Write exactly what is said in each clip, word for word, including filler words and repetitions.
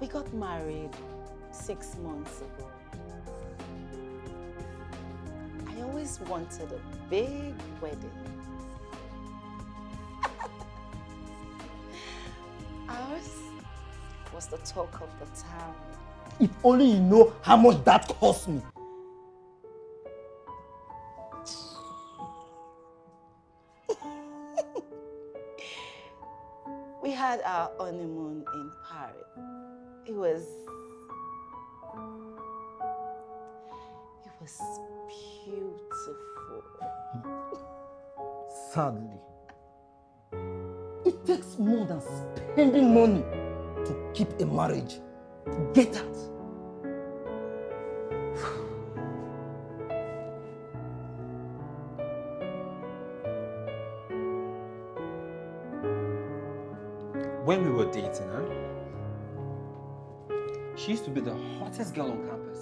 We got married six months ago. I always wanted a big wedding. Ours was the talk of the town. If only you know how much that cost me. We had our honeymoon in Paris. It was, it was beautiful. Sadly, it takes more than spending money to keep a marriage. Get out. When we were dating, huh? She used to be the hottest girl on campus.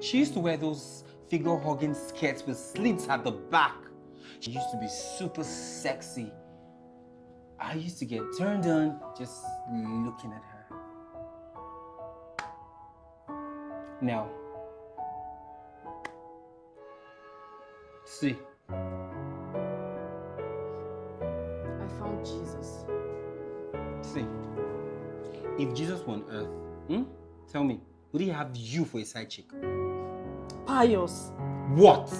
She used to wear those figure-hugging skirts with slits at the back. She used to be super sexy. I used to get turned on just looking at her. Now, see. I found Jesus. See, if Jesus were on earth, Hmm? Tell me, would he have you for a side chick? Pious. What?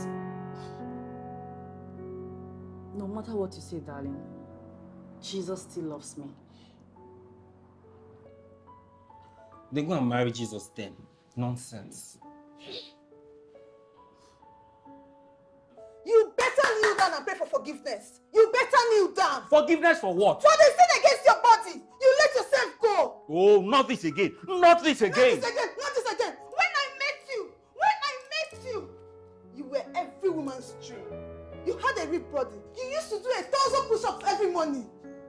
No matter what you say, darling, Jesus still loves me. Then go and marry Jesus then. Nonsense. You better kneel down and pray for forgiveness. You better kneel down. Forgiveness for what? For the sin against your body. You let yourself go. Oh, not this again. Not this again. Not this again. Not this again. When I met you, when I met you, you were every woman's dream. You had a ripped body. You used to do a thousand push-ups every morning.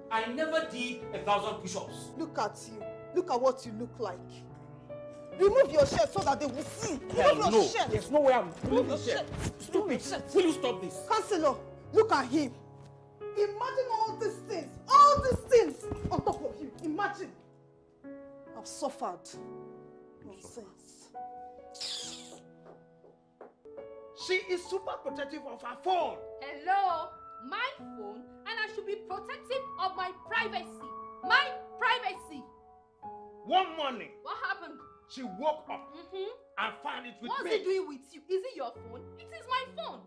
I never did a thousand push-ups. Look at you. Look at what you look like. Remove your shirt so that they will see. Remove Hell your no. shirt. There's no way I'm removing your shirt. shirt. Stupid. Will you stop this? Counselor, look at him. Imagine all these things, all these things on top of you. Imagine. I've suffered. Nonsense. She is super protective of her phone. Hello? My phone? And I should be protective of my privacy. My privacy. One morning. What happened? She woke up mm-hmm. and found it with What's me. What's it doing with you? Is it your phone? It is my phone.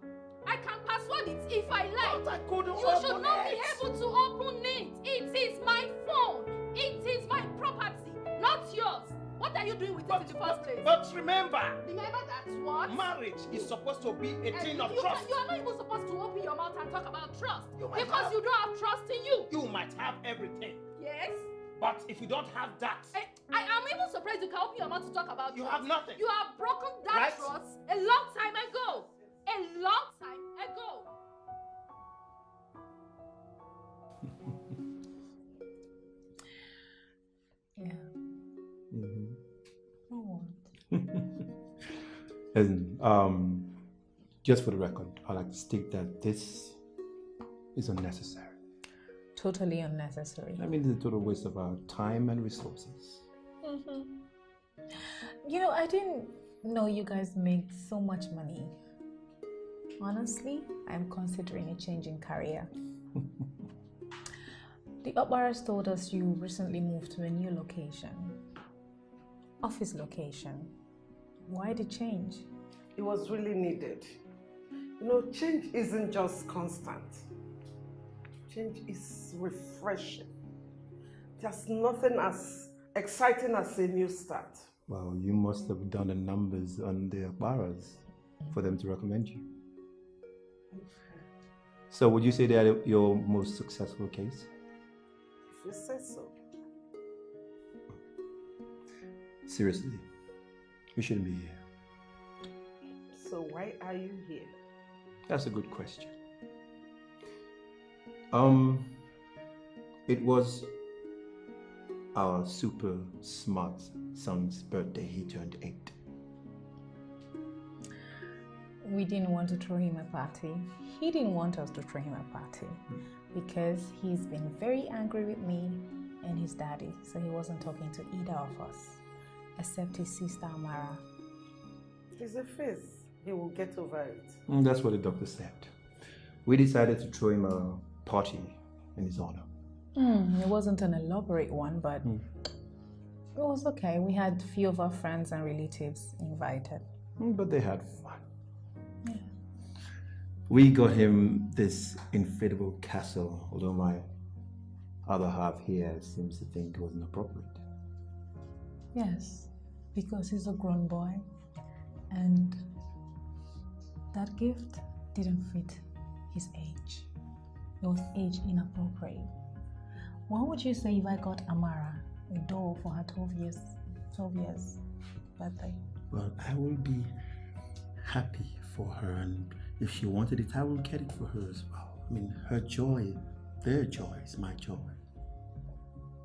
I can password it if I like. But I couldn't you should not it. be able to open it. It is my phone. It is my property, not yours. What are you doing with but, it in the first but, place? But remember. Remember that what? Marriage is supposed to be a thing of you trust. Can, you are not even supposed to open your mouth and talk about trust. You because have, you don't have trust in you. You might have everything. Yes. But if you don't have that. I, I am even surprised you can open your mouth to talk about trust. You have nothing. You have broken that right? trust a long time ago. A long time ago. Yeah. Mm-hmm. Oh. Listen, um, just for the record, I'd like to state that this is unnecessary. Totally unnecessary. I mean, it's a total waste of our time and resources. Mm-hmm. You know, I didn't know you guys made so much money. Honestly, I'm considering a change in career. The Obaras told us you recently moved to a new location. Office location. Why the change? It was really needed. You know, change isn't just constant. Change is refreshing. There's nothing as exciting as a new start. Well, you must have done the numbers on the Obaras for them to recommend you. So would you say they are your most successful case? If you say so. Seriously, you shouldn't be here. So why are you here? That's a good question. Um, it was our super smart son's birthday. He turned eight. We didn't want to throw him a party. He didn't want us to throw him a party because he's been very angry with me and his daddy, so he wasn't talking to either of us, except his sister Amara. It's a phase. He will get over it. And that's what the doctor said. We decided to throw him a party in his honor. Mm, it wasn't an elaborate one, but mm. it was okay. We had a few of our friends and relatives invited. Mm, but they had fun. Yeah. We got him this inflatable castle, although my other half here seems to think it wasn't appropriate. Yes, because he's a grown boy and that gift didn't fit his age. It was age inappropriate. What would you say if I got Amara a doll for her twelve years, twelve years birthday? Well, I will be happy for her, and if she wanted it, I will get it for her as well. I mean, her joy, their joy is my joy.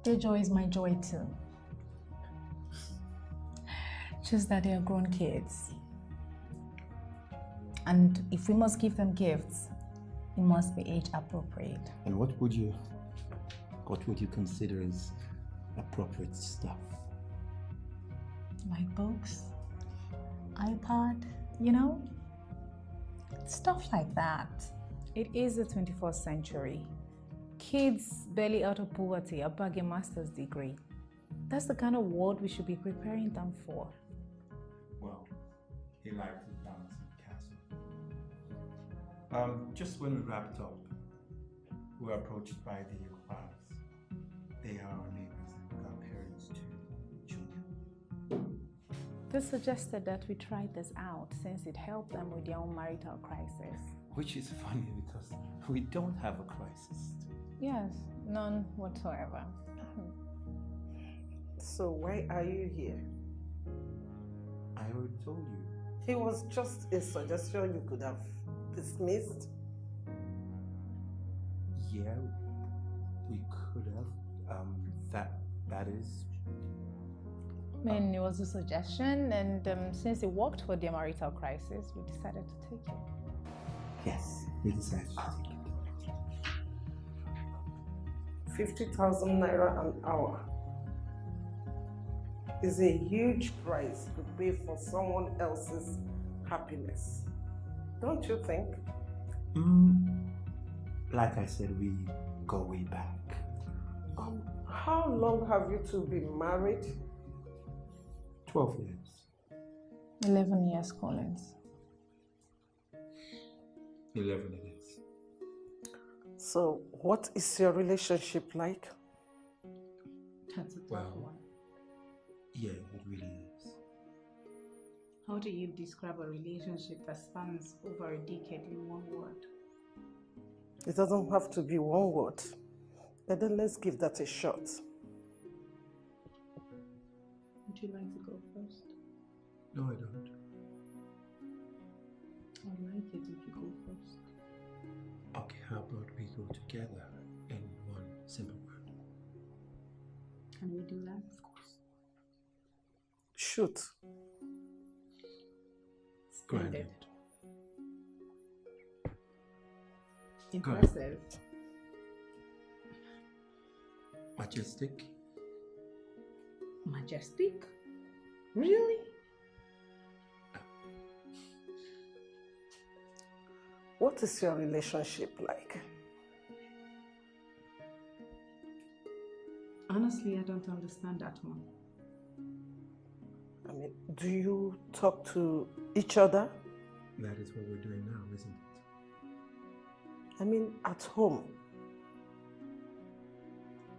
Their joy is my joy too. Just that they are grown kids. And if we must give them gifts, it must be age appropriate. And what would you, what would you consider as appropriate stuff? Like books, iPad, you know, stuff like that. It is the twenty-first century. Kids barely out of poverty are bagging a master's degree. That's the kind of world we should be preparing them for. Well, he likes it down. Um, just when we wrapped up, we were approached by the Okwars. They are our neighbors and grandparents to Junior. They suggested that we try this out since it helped them with their own marital crisis. Which is funny because we don't have a crisis. Yes, none whatsoever. So why are you here? I already told you. It was just a suggestion you could have dismissed? Yeah, we could have. Um, that, that is... I mean, um, it was a suggestion, and um, since it worked for the marital crisis, we decided to take it. Yes, we decided to take it. fifty thousand naira an hour is a huge price to pay for someone else's happiness. Don't you think? Mm, like I said, we go way back. Um, how long have you two been married? twelve years. eleven years, Collins. eleven years. So, what is your relationship like? That's a tough well, one. Yeah, it really is. How do you describe a relationship that spans over a decade in one word? It doesn't have to be one word, but then let's give that a shot. Would you like to go first? No, I don't. I'd like it if you go first. Okay, how about we go together in one simple word? Can we do that? Of course. Shoot. Grinded. Impressive. Majestic. Majestic? Really? What is your relationship like? Honestly, I don't understand that one. I mean, do you talk to each other? That is what we're doing now, isn't it? I mean, at home.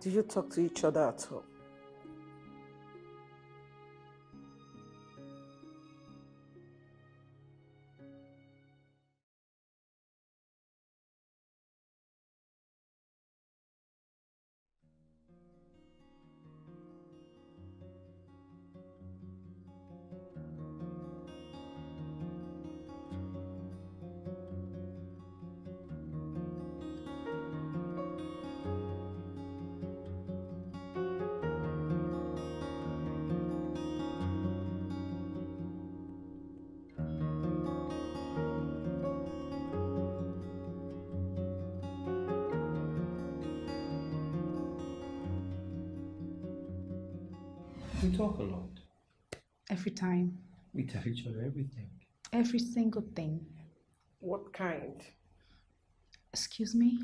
Do you talk to each other at home? We talk a lot. Every time. We tell each other everything. Every single thing. What kind? Excuse me?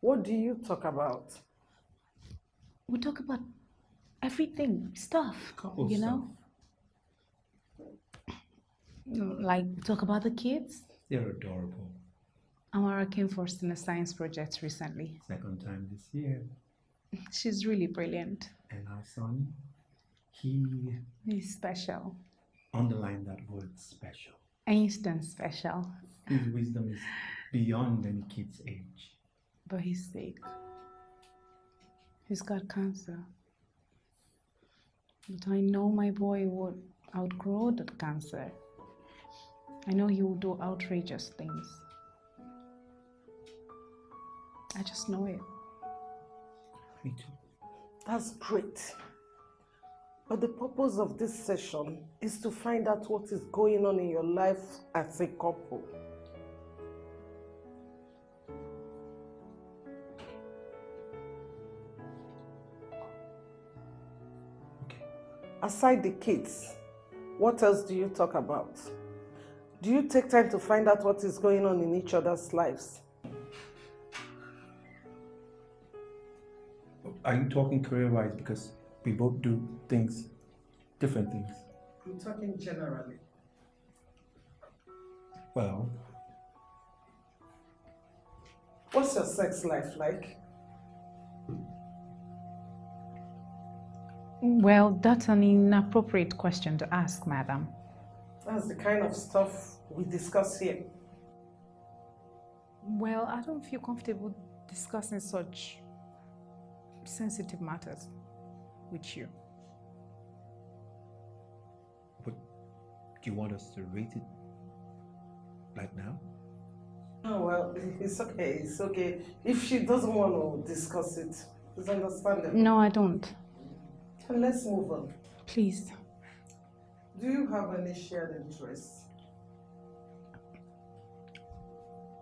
What do you talk about? We talk about everything, stuff, Couple you stuff. know? Like, talk about the kids. They're adorable. Amara came first in a science project recently. Second time this year. She's really brilliant. And our son, he... He's special. Underline that word, special. Einstein special. His wisdom is beyond any kid's age. But he's sick. He's got cancer. But I know my boy would outgrow that cancer. I know he will do outrageous things. I just know it. Me too. That's great. But the purpose of this session is to find out what is going on in your life as a couple. Okay. Aside the kids, what else do you talk about? Do you take time to find out what is going on in each other's lives? Are you talking career-wise? Because we both do things, different things. I'm talking generally. Well... What's your sex life like? Well, that's an inappropriate question to ask, madam. That's the kind of stuff we discuss here. Well, I don't feel comfortable discussing such sensitive matters with you. But do you want us to rate it right now? Oh, well, it's okay, it's okay. If she doesn't want to discuss it, it's understandable. No, I don't. And let's move on. Please. Do you have any shared interests?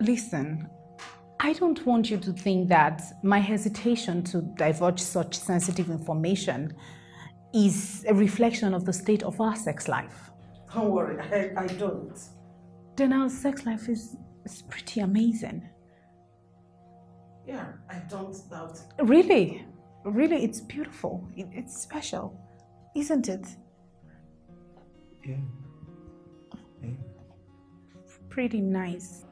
Listen, I don't want you to think that my hesitation to divulge such sensitive information is a reflection of the state of our sex life. Don't worry, I, I don't. Then our sex life is, is pretty amazing. Yeah, I don't doubt it. Really? Really, it's beautiful. It, it's special, isn't it? Yeah. Yeah. Pretty nice.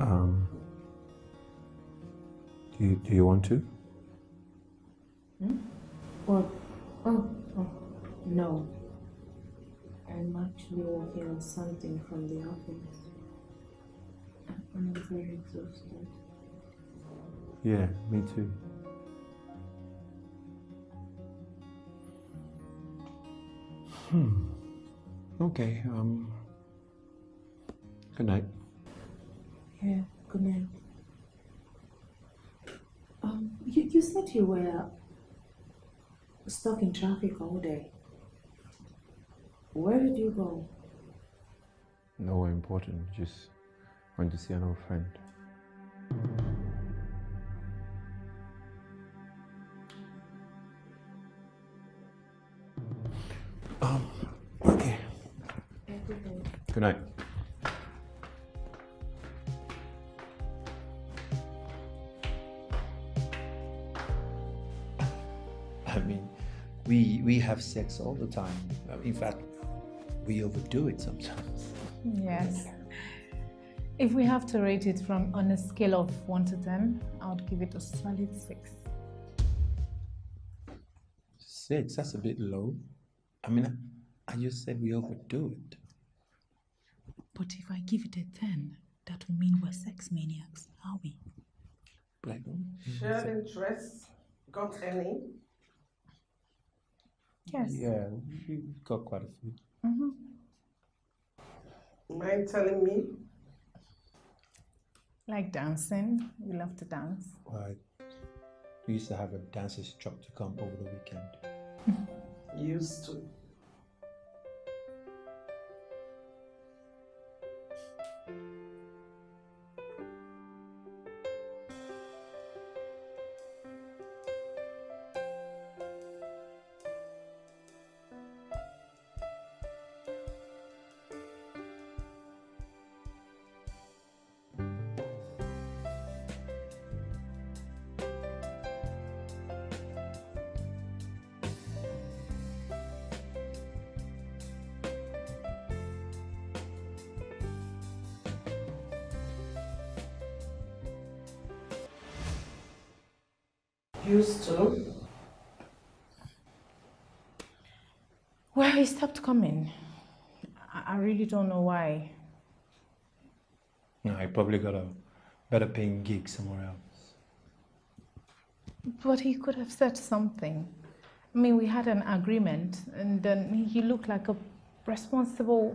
Um. Do you, do you want to? Hmm? Well, oh, oh, no. I'm actually working on something from the office. And I'm very exhausted. Yeah, me too. Hmm. Okay, um... Good night. Yeah, good night. Um, you, you said you were stuck in traffic all day. Where did you go? Nowhere important, just... went to see an old friend. Um, okay. Good night. I mean, we, we have sex all the time. In fact, we overdo it sometimes. Yes. If we have to rate it from on a scale of one to ten, I would give it a solid six. Six? That's a bit low. I mean, I just said we overdo it. But if I give it a ten, that will mean we're sex maniacs, are we? Black woman? Shared interests? Got any? Yes. Yeah, we've got quite a few. Mm-hmm. Mind telling me? Like dancing, we love to dance. Right. We used to have a dance instructor come over the weekend. Used to. used to. Well, he stopped coming. I really don't know why. No, I probably got a better paying gig somewhere else. But he could have said something. I mean, we had an agreement, and then he looked like a responsible,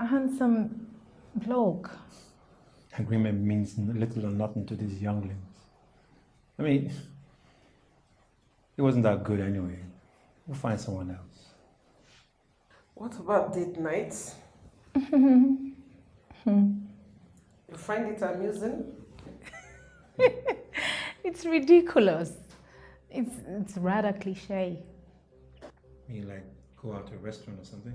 handsome bloke. Agreement means little or nothing to these younglings. I mean, it wasn't that good anyway. We'll find someone else. What about date nights? You find it amusing? It's ridiculous. It's, it's rather cliche. You like go out to a restaurant or something?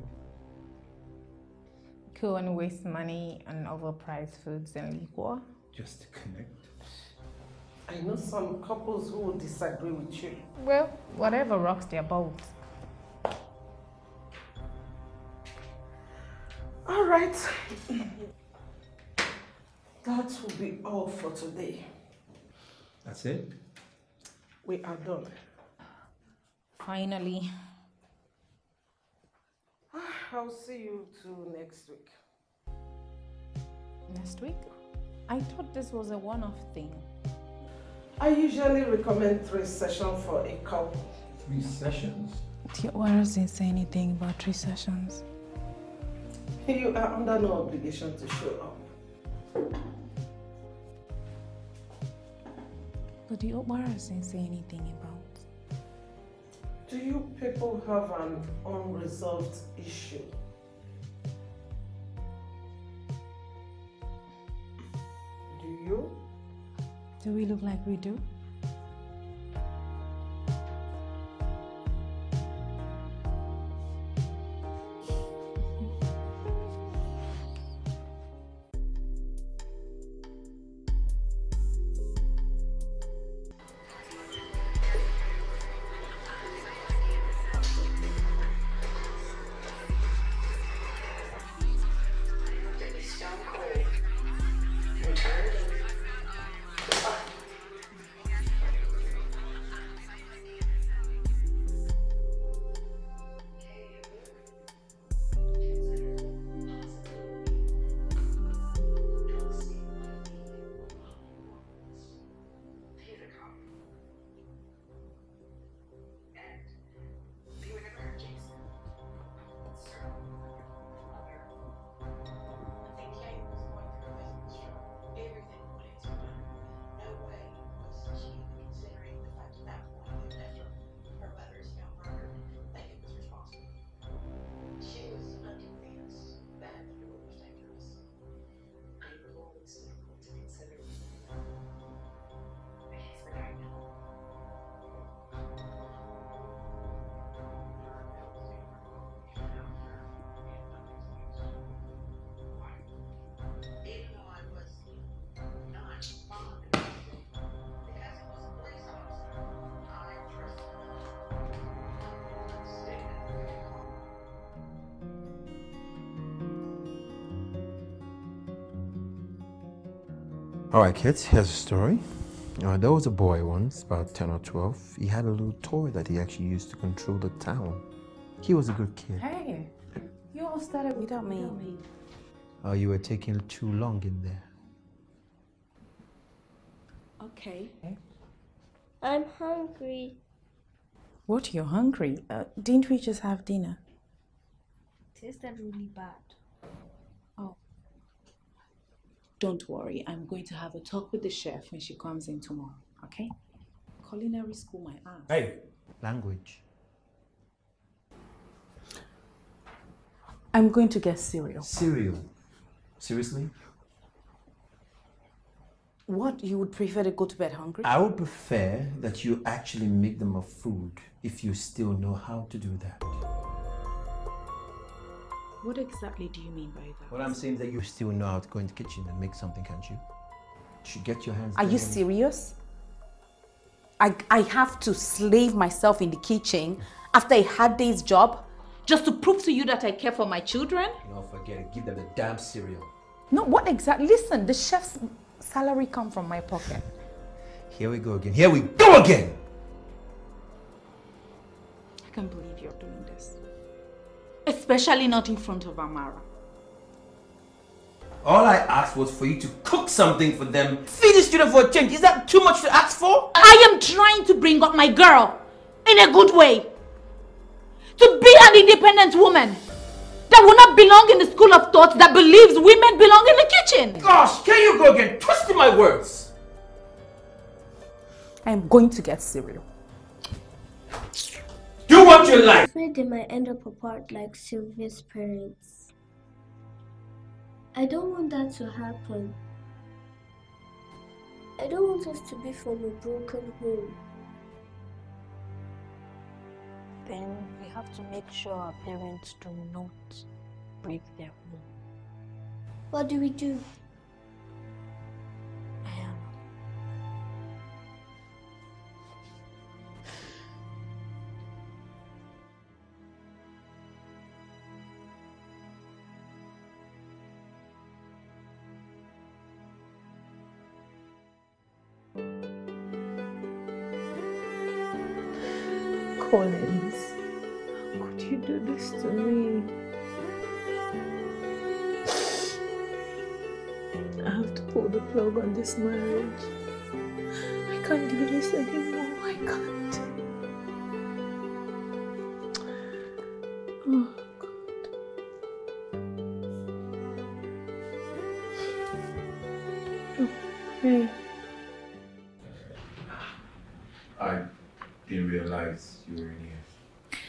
Go and waste money on overpriced foods and liquor? Just to connect. I know some couples who will disagree with you. Well, whatever rocks their boat. All right. That will be all for today. That's it? We are done. Finally. I'll see you two next week. Next week? I thought this was a one-off thing. I usually recommend three sessions for a couple. Three sessions? Your orders didn't say anything about three sessions. You are under no obligation to show up. But the Obara didn't say anything about. Do you people have an unresolved issue? Do you? Do we look like we do? Alright kids, here's a story. Uh, there was a boy once, about ten or twelve. He had a little toy that he actually used to control the town. He was a good kid. Hey, you all started without me. Uh, you were taking too long in there. Okay. I'm hungry. What, you're hungry? Uh, didn't we just have dinner? It tasted really bad. Oh. Don't worry, I'm going to have a talk with the chef when she comes in tomorrow, okay? Culinary school, my ass. Hey, language. I'm going to get cereal. Cereal? Seriously? What, you would prefer to go to bed hungry? I would prefer that you actually make them a food if you still know how to do that. What exactly do you mean by that? Well, I'm saying that you still know how to go in the kitchen and make something, can't you? You should get your hands. Are you serious? I, I have to slave myself in the kitchen after a hard day's job just to prove to you that I care for my children? No, forget it. Give them the damn cereal. No, what exactly? Listen, the chef's salary comes from my pocket. Here we go again. Here we go again! I can't believe you're doing this. Especially not in front of Amara. All I asked was for you to cook something for them. Feed the student for a change. Is that too much to ask for? I am trying to bring up my girl in a good way. To be an independent woman that will not belong in the school of thought that believes women belong in the kitchen. Gosh, can you go again twisting my words? I am going to get cereal. Do what you like. I'm afraid they might end up apart like Sylvia's parents. I don't want that to happen. I don't want us to be from a broken home. Then we have to make sure our parents do not break their home. What do we do? Collins, how could you do this to me? I have to pull the plug on this marriage. I can't do this anymore. I can't. Oh, God. Okay. I didn't realize you were in here.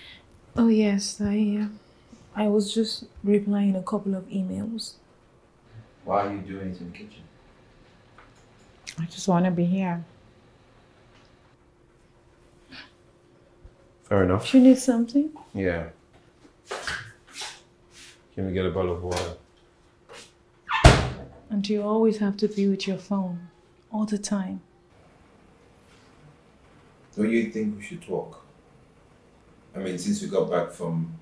Oh yes, I uh, I was just replying a couple of emails. Why are you doing it in the kitchen? I just want to be here. Fair enough. You need something? Yeah. Can we get a bottle of water? And you always have to be with your phone, all the time. Don't you think we should talk? I mean, since we got back from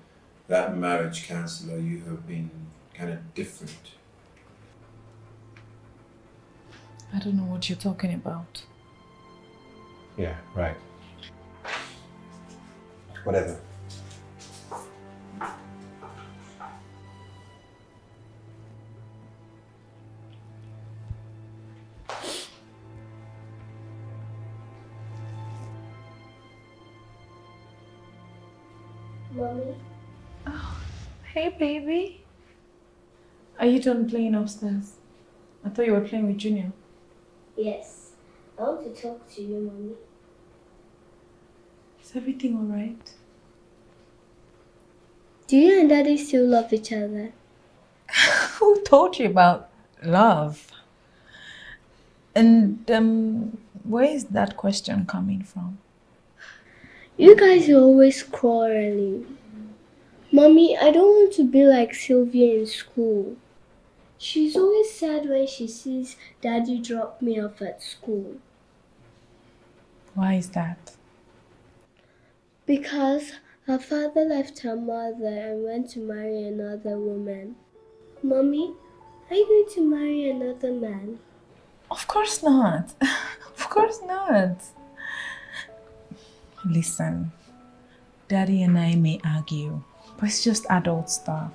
that marriage counselor, you have been kind of different. I don't know what you're talking about. Yeah, right. Whatever. Mommy? Oh, hey baby. Are you done playing upstairs? I thought you were playing with Junior. Yes. I want to talk to you, Mommy. Is everything alright? Do you and Daddy still love each other? Who told you about love? And um, where is that question coming from? You guys are always quarreling. Mommy, I don't want to be like Sylvia in school. She's always sad when she sees Daddy drop me off at school. Why is that? Because her father left her mother and went to marry another woman. Mommy, are you going to marry another man? Of course not. Of course not. Listen, Daddy and I may argue, but it's just adult stuff.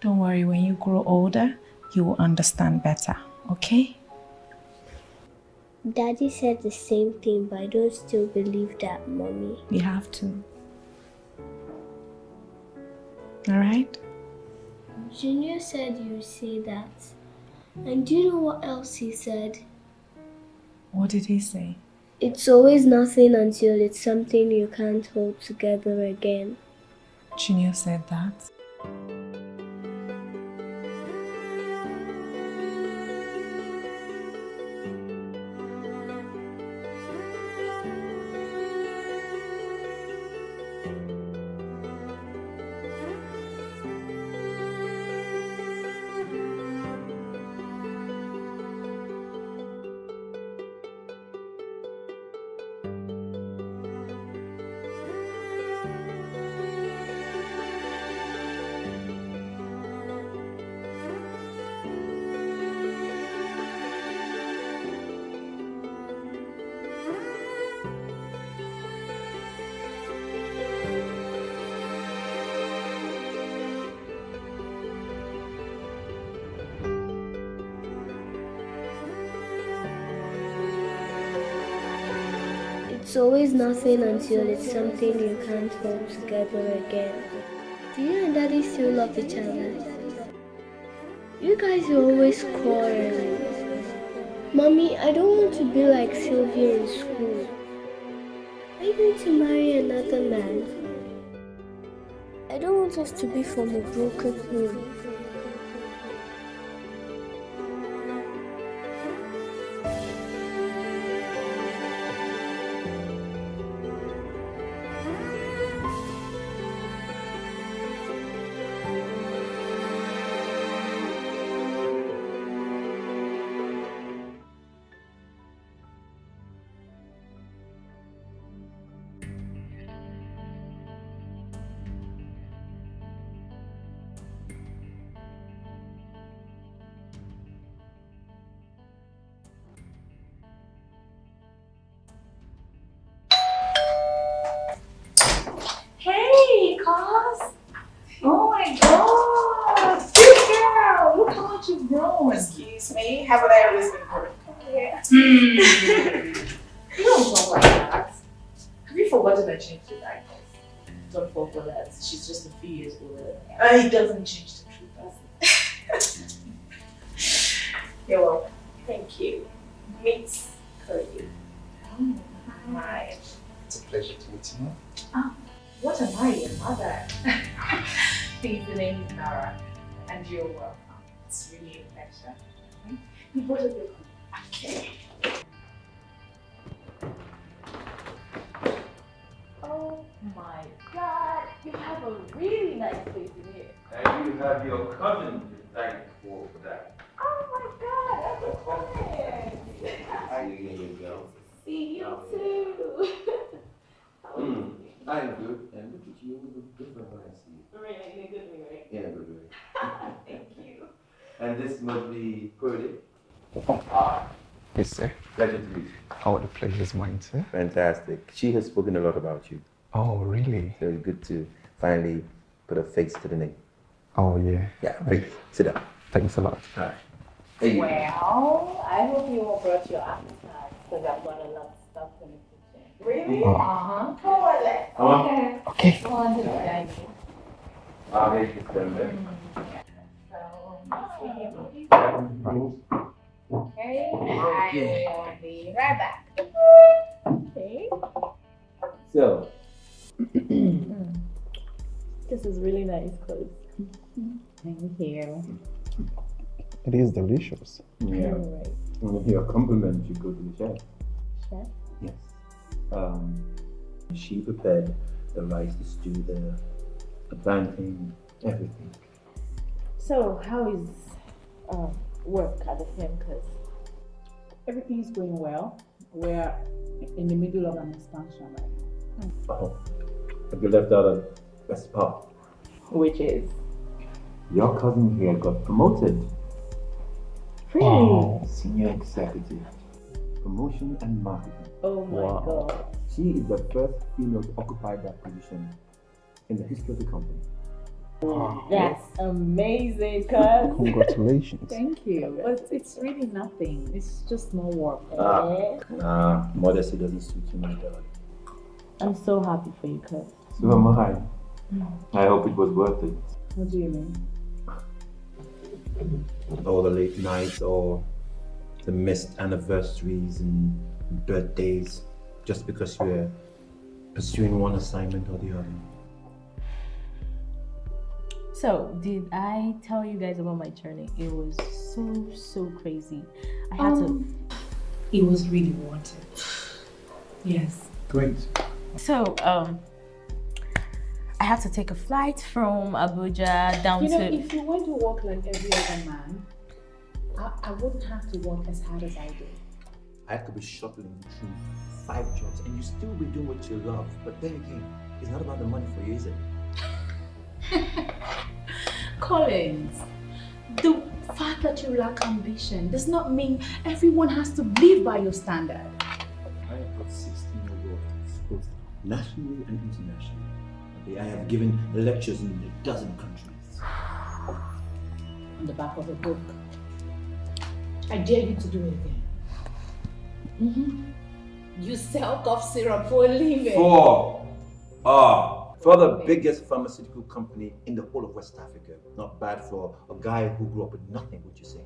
Don't worry, when you grow older, you will understand better, okay? Daddy said the same thing, but I don't still believe that, Mommy. You have to. Alright? Junior said you say that. And do you know what else he said? What did he say? It's always nothing until it's something you can't hold together again. Junior said that. It's always nothing until it's something you can't hold together again. Do you and Daddy still love each other? You guys are always quarreling. Mommy, I don't want to be like Sylvia in school. Are you going to marry another man? I don't want us to be from a broken home. It doesn't change the truth, does it? You're welcome. Thank you. Meet Cody. Oh, my. It's a pleasure to meet you. Oh, what am I, your mother? The name is Nora, and you're welcome. It's really a pleasure. You both are welcome. Okay. Oh my God, you have a really nice place in here. And you have your cousin to thank for that. Oh my God, that's a friend. How you doing, girl? See you too. mm, I am good, and look at you, you look different when I see you. Really, in a good way, right? Yeah, in a good way. Thank you. And this must be Cody. Oh. Ah. Yes, sir. Pleasure to meet you. Oh, the pleasure is mine, sir. Fantastic. She has spoken a lot about you. Oh, really? So it's good to finally put a face to the name. Oh, yeah. Yeah, okay. Sit down. Thanks a lot. All right. Hey. Well, I hope you all brought your appetite, because I'm going to love stuff in the kitchen. Really? Oh. Uh-huh. Come on, let's. Okay. Okay. Come on to the dining. I'll make it then, then. So, okay. Okay, okay, I will be right back. Okay. So. This is really nice, Cody. Thank you. It is delicious. Yeah. Right. And if you're a compliment, you go to the chef. Chef? Yes. Um, she prepared the rice, the stew, the, the plantain, everything. So, how is... Uh, work at the firm? Because everything is going well. We're in the middle of an expansion right now. Mm. Oh, have you left out a best part? Which is? Your cousin here got promoted. Really? Oh, senior executive. Promotion and marketing. Oh my wow. God. She is the first female to occupy that position in the history of the company. Wow. That's yes. amazing, cuz. Congratulations. Thank you. But it's really nothing. It's just more work. Ah, eh? Nah, modesty doesn't suit you, my darling. I'm so happy for you, cuz. So am I. I hope it was worth it. What do you mean? All the late nights, all the missed anniversaries and birthdays, just because you were pursuing one assignment or the other. So, did I tell you guys about my journey? It was so, so crazy. I had um, to... It was really wanted. Yes. Great. So, um, I had to take a flight from Abuja down you know, to... You know, if you were to work like every other man, I, I wouldn't have to work as hard as I do. I could be shuttling through five jobs and you still be doing what you love. But then again, it's not about the money for you, is it? Collins, the fact that you lack ambition does not mean everyone has to live by your standard. I have got sixteen awards, both nationally and internationally. I have given lectures in a dozen countries. On the back of a book. I dare you to do it again. Mm-hmm. You sell cough syrup for a living. For, uh, for the okay. biggest pharmaceutical company in the whole of West Africa. Not bad for a guy who grew up with nothing, would you say?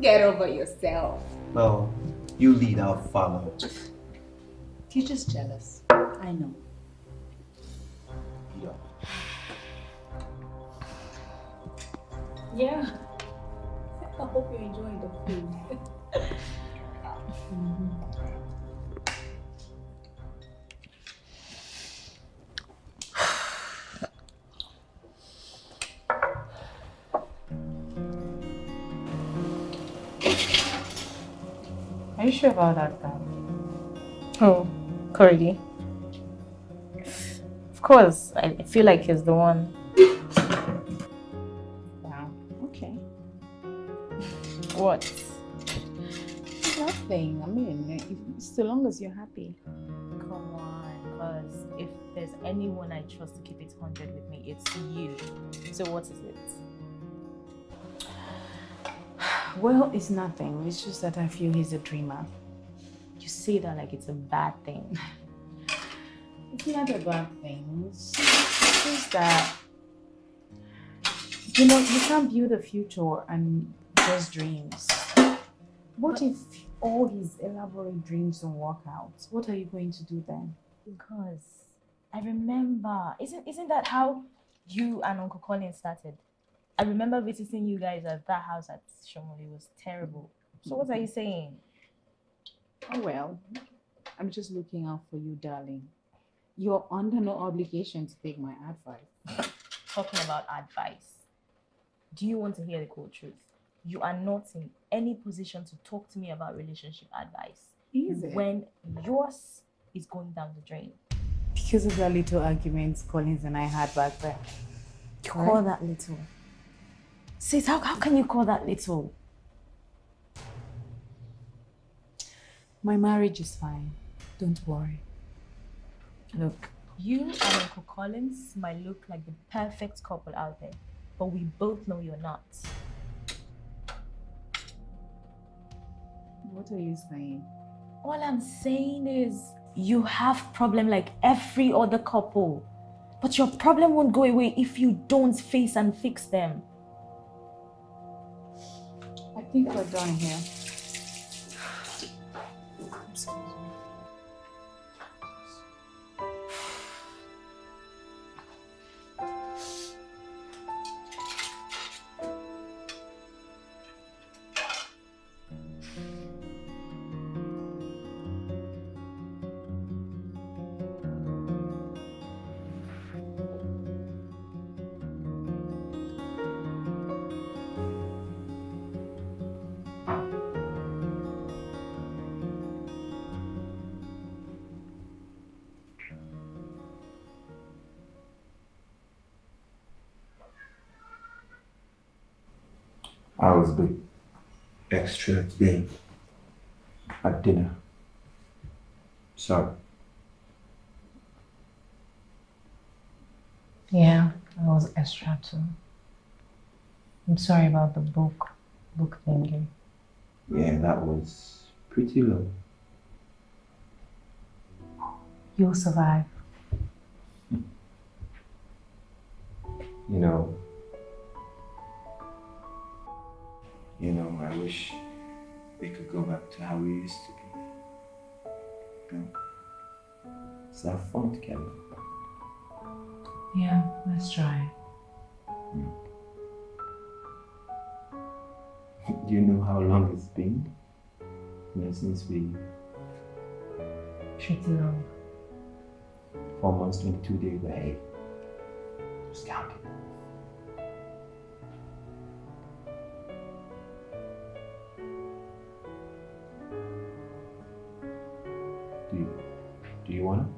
Get over yourself. Well, you lead, I'll follow. You're just jealous. I know. Yeah. Yeah. I hope you enjoy the food. Mm-hmm. Are you sure about that, Dad? Oh, Cody. Of course, I feel like he's the one. Wow, okay. What? Nothing. I mean, if, so long as you're happy. Come on, because if there's anyone I trust to keep it one hundred with me, it's you. So what is it? Well, it's nothing. It's just that I feel he's a dreamer. You say that like it's a bad thing. It's not a bad thing. It's just that, you know, you can't build a future and just dreams. What but if all his elaborate dreams don't work out? What are you going to do then? Because I remember, isn't, isn't that how you and Uncle Colin started? I remember visiting you guys at that house at Shomolu. It was terrible. So what are you saying? Oh, well, I'm just looking out for you, darling. You're under no obligation to take my advice. Talking about advice, do you want to hear the cold truth? You are not in any position to talk to me about relationship advice. Easy. When yours is going down the drain. Because of the little arguments Collins and I had back there. You call right? that little? Sis, how, how can you call that little? My marriage is fine. Don't worry. Look, you and Uncle Collins might look like the perfect couple out there, but we both know you're not. What are you saying? All I'm saying is you have a problem like every other couple, but your problem won't go away if you don't face and fix them. I think we're done here. Excuse me. I was big, extra big, at dinner. Sorry. Yeah, I was extra too. I'm sorry about the book, book thingy. Yeah, that was pretty low. You'll survive. You know, You know, I wish we could go back to how we used to be. You know, it's our fun together. Yeah, let's try. Mm. Do you know how long it's been? You know, since we... Pretty long. Four months, twenty-two days, but hey, just count it. Do you want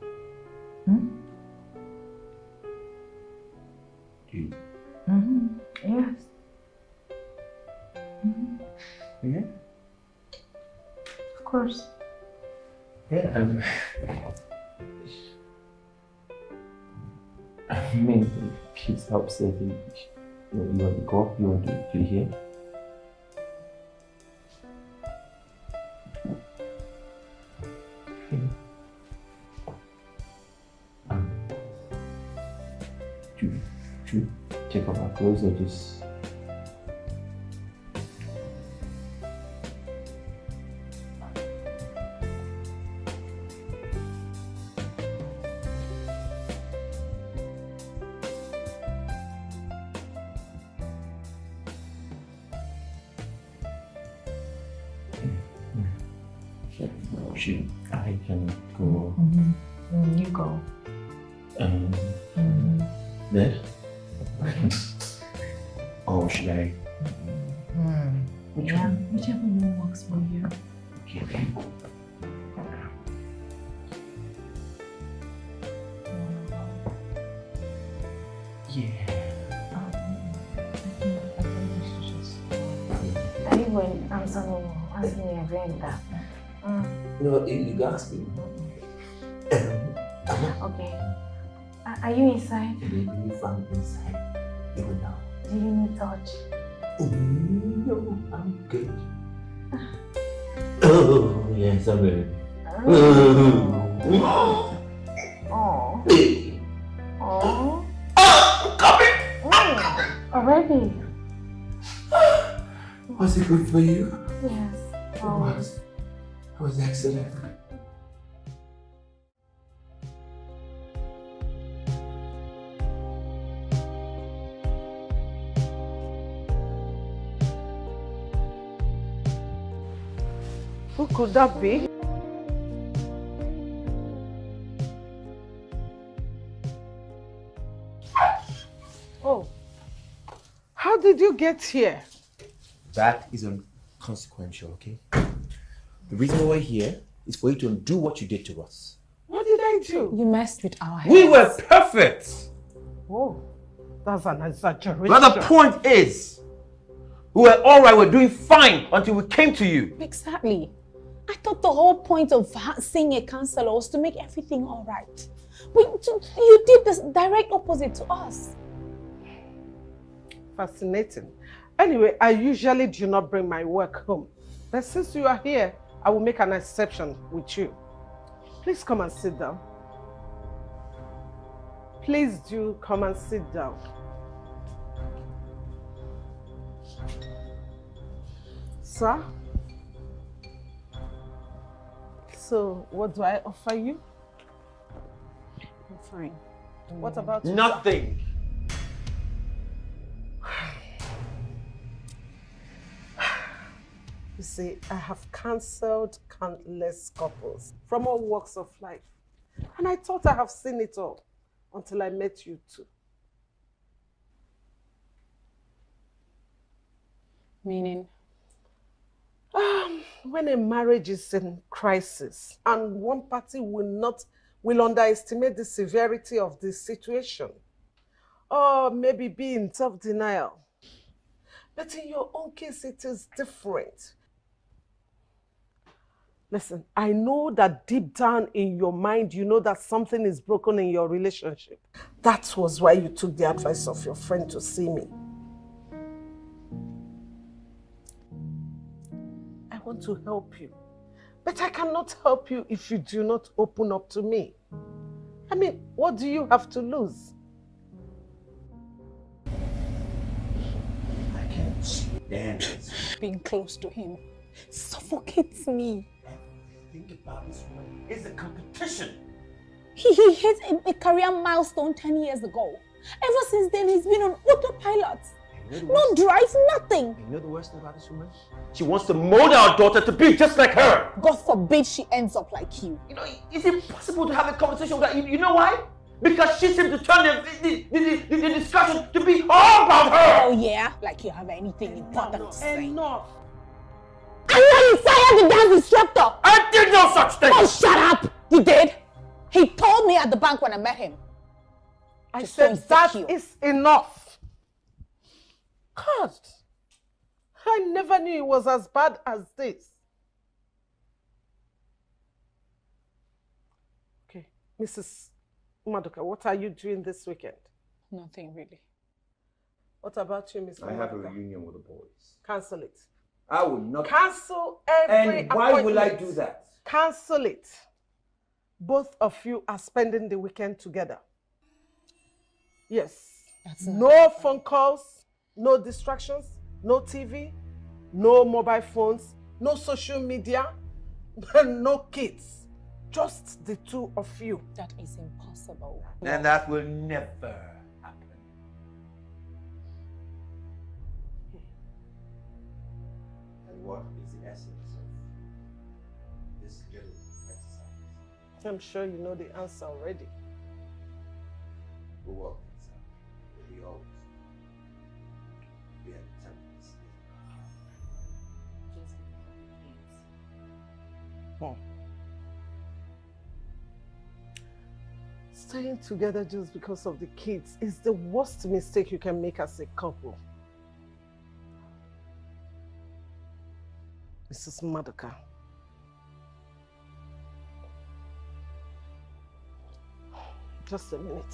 to? Hmm? Do you? Mm-hmm. Yes. Mm-hmm. Okay? Of course. Yeah. I'm... I mean, kids help saving. You know, you want to go up, you want to be here. messages. Ask me. Okay. Are you inside? You found inside. Even now. Do you need touch? No, I'm good. Oh, yes, I'm good. Oh. Oh. Oh. Oh, come in. Oh, already. Was it good for you? Yes. It was. It was excellent. Could that be? Oh, how did you get here? That is unconsequential, okay? The reason we're here is for you to undo what you did to us. What did I do? You messed with our heads. We were perfect! Oh, that's an exaggeration. But the point is, we were all right, we were doing fine until we came to you. Exactly. I thought the whole point of seeing a counselor was to make everything all right. We, you did the direct opposite to us. Fascinating. Anyway, I usually do not bring my work home. But since you are here, I will make an exception with you. Please come and sit down. Please do come and sit down. Sir? So, what do I offer you? I'm fine. Mm. What about you? Nothing! You see, I have cancelled countless couples from all walks of life. And I thought I have seen it all until I met you two. Meaning? Um, when a marriage is in crisis and one party will not, will underestimate the severity of the situation, or maybe be in self-denial. But in your own case, it is different. Listen, I know that deep down in your mind, you know that something is broken in your relationship. That was why you took the advice of your friend to see me. I want to help you, but I cannot help you if you do not open up to me. I mean, what do you have to lose? I can't stand it. Being close to him suffocates me. Everything about this woman is a competition. He, he hit a, a career milestone ten years ago. Ever since then, he's been on autopilot. No drive, nothing. You know the worst about this woman? She wants to mold our daughter to be just like her. God forbid she ends up like you. You know, it's impossible to have a conversation with her. You, you know why? Because she seems to turn the, the, the, the, the discussion to be all about her. Oh yeah? Like you have anything important to say. Enough. I know you fired the dance instructor. I did no such thing. Oh, shut up. You did? He told me at the bank when I met him. I said that is enough. God, I never knew it was as bad as this. Okay, Missus Maduka, what are you doing this weekend? Nothing really. What about you, Missus Maduka? I have a reunion with the boys. Cancel it. I will not. Cancel every appointment. And why will I do that? Cancel it. Both of you are spending the weekend together. Yes. That's no phone calls. No distractions, no T V, no mobile phones, no social media, and no kids. Just the two of you. That is impossible. And that will never happen. And what is the essence of this little exercise? I'm sure you know the answer already. We work things out. We always do. We have temperance. Just because of kids. Staying together just because of the kids is the worst mistake you can make as a couple. Missus Maduka, just a minute.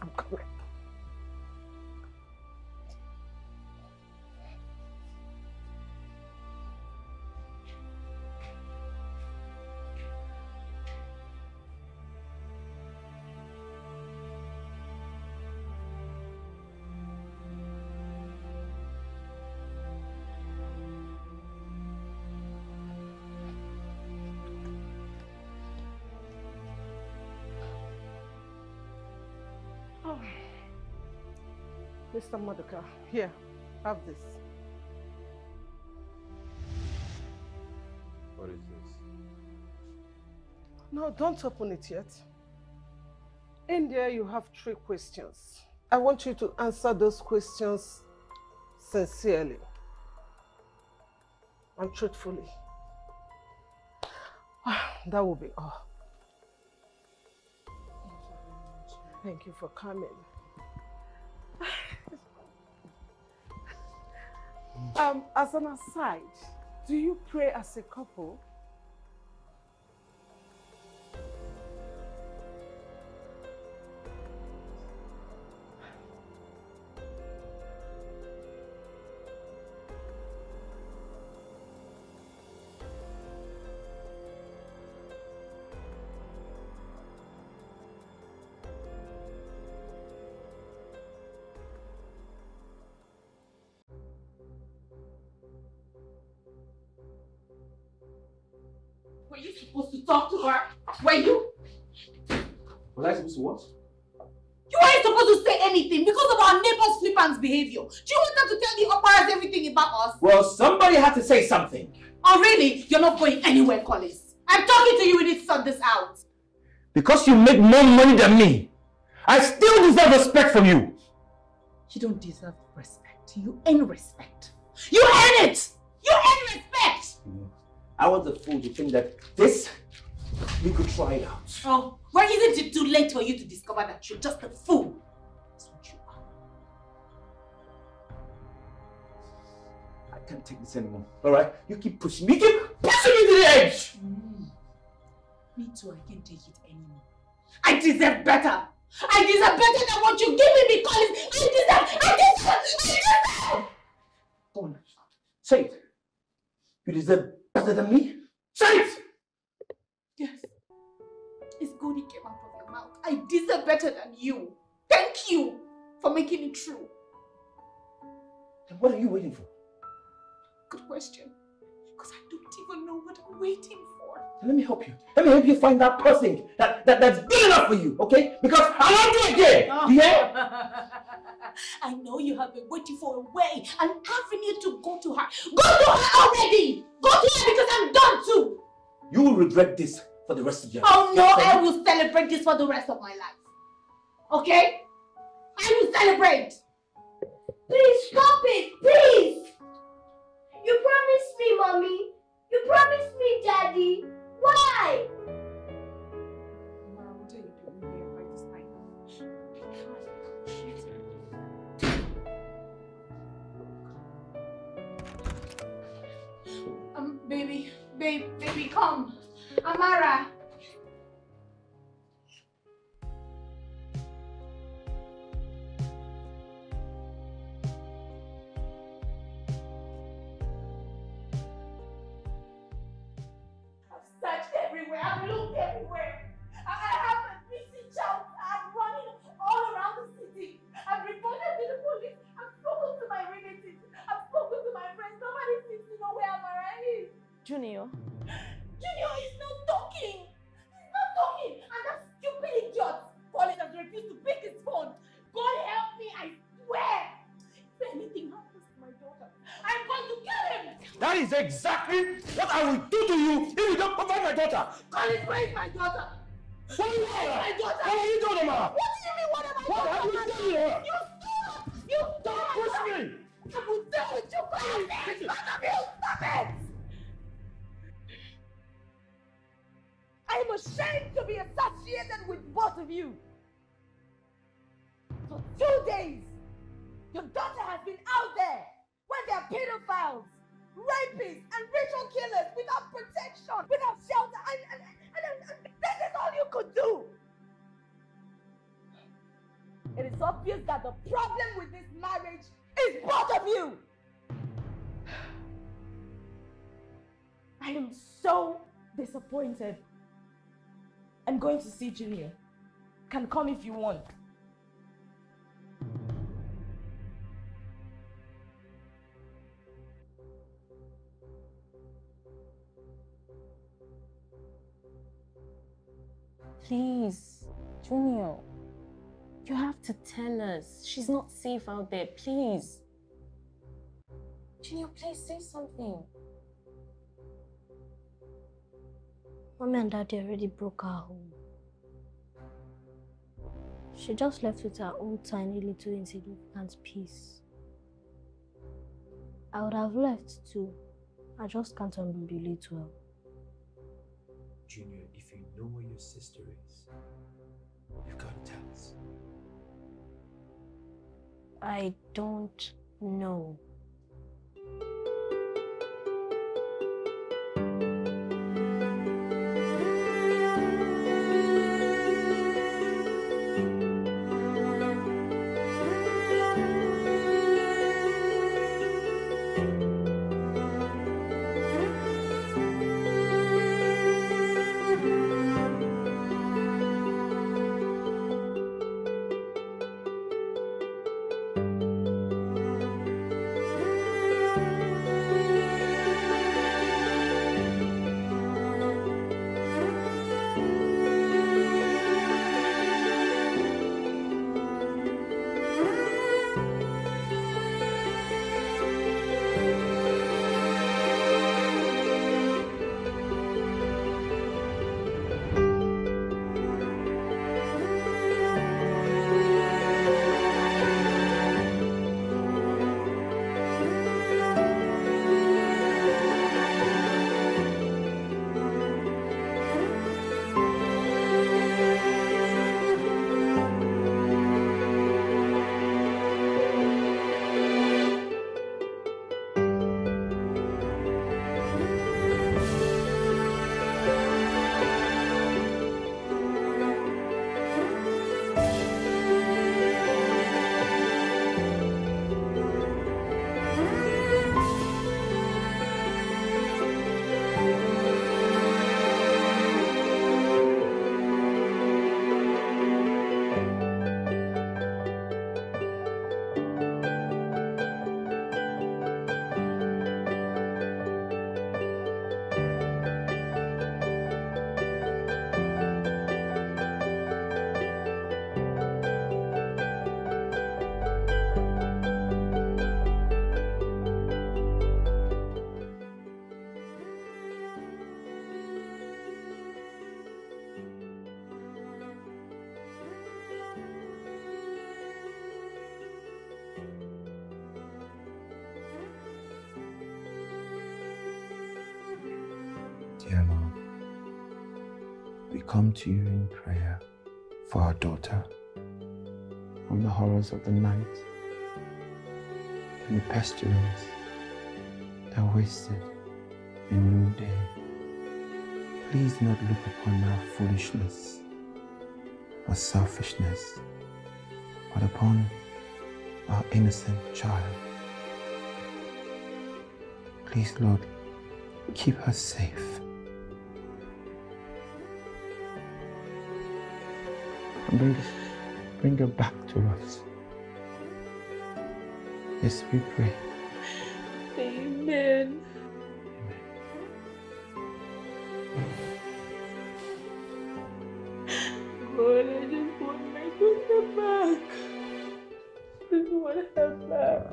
I'm coming. Mister Maduka, here, have this. What is this? No, don't open it yet. In there, you have three questions. I want you to answer those questions sincerely and truthfully. That will be all. Thank you for coming. Um, as an aside, do you pray as a couple? Were you supposed to talk to her? Were you? Was I supposed to what? You weren't supposed to say anything because of our neighbor's flippant's behavior. Do you want them to tell the Amaras everything about us? Well, somebody had to say something. Oh, really? You're not going anywhere, Collins. I'm talking to you. We need to sort this out. Because you make more money than me, I still deserve respect from you. You don't deserve respect. You earn respect. You earn it. You earn respect. Mm. I was a fool to think that this, we could try it out. Oh, why isn't it too late for you to discover that you're just a fool? That's what you are. I can't take this anymore, all right? You keep pushing me, you keep pushing me to the edge! Mm. Me too, I can't take it anymore. I deserve better! I deserve better than what you're giving me, Collins! I deserve, I deserve, I deserve! Go on, say it. You deserve better than me? Say it! Yes. It's good it came out of your mouth. I deserve better than you. Thank you for making it true. Then what are you waiting for? Good question. Because I don't even know what I'm waiting for. Then let me help you. Let me help you find that person that, that, that's good enough for you, okay? Because I want you again! Oh. Yeah? I know you have been waiting for a way, an avenue to go to her. Go to her already! Go to her because I'm done too! You will regret this for the rest of your life. Oh no, I will celebrate this for the rest of my life. Okay? I will celebrate! Please stop it! Please! You promised me, Mommy! You promised me, Daddy! Why? Mom, what are you doing here by this night? Um, baby, babe, baby, come. Amara. I've searched everywhere. I've looked everywhere. I, I have a missing child. I'm running all around the city. I've reported to the police. I've spoken to my relatives. Junior. Junior is not talking! He's not talking! And that stupid idiot, Collins, has refused to pick his phone. God help me, I swear! If anything happens to my daughter, I'm going to kill him! That is exactly what I will do to you if you don't provide my daughter! Collins, where is my daughter? What are you doing? My daughter? What are you doing, Amara? What do you mean, what am I doing? What have you done to her? You stole! You stole! Don't push me! I will deal with you, Collins! None of you! Stop it! I am ashamed to be associated with both of you. For two days, your daughter has been out there when there are pedophiles, rapists, and ritual killers without protection, without shelter, and, and, and, and, and this is all you could do. It is obvious that the problem with this marriage is both of you. I am so disappointed. I'm going to see Junior. Can come if you want. Please, Junior. You have to tell us. She's not safe out there, please. Junior, please say something. Mommy and Daddy already broke her home. She just left with her own tiny little insignificant piece. I would have left too. I just can't ambulate well. Junior, if you know where your sister is, you can't tell us. I don't know. Come to you in prayer for our daughter from the horrors of the night and the pestilence that wasted the noonday. Please not look upon our foolishness or selfishness, but upon our innocent child. Please, Lord, keep her safe. Bring, bring her back to us. Yes, we pray. Amen. Amen. would have loved.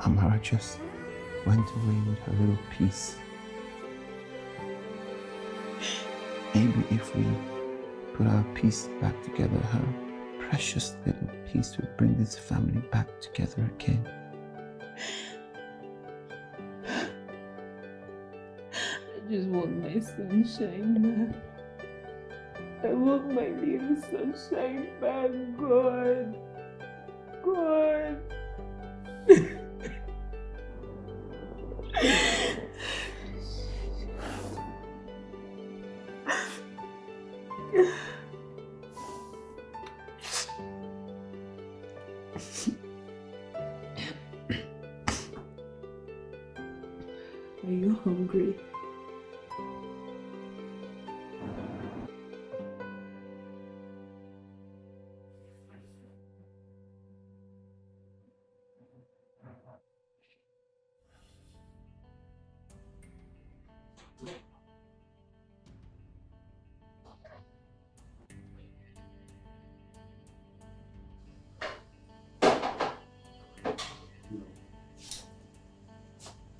Amara just went away with her little piece. Maybe if we put our piece back together, her precious little piece will bring this family back together again. I just want my sunshine back. I want my little sunshine back, God. God.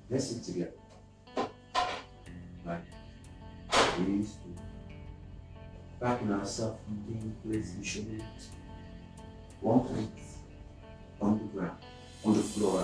Let's sit together. Like we used to. Backing ourselves from being placed in shame. One place on the ground, on the floor.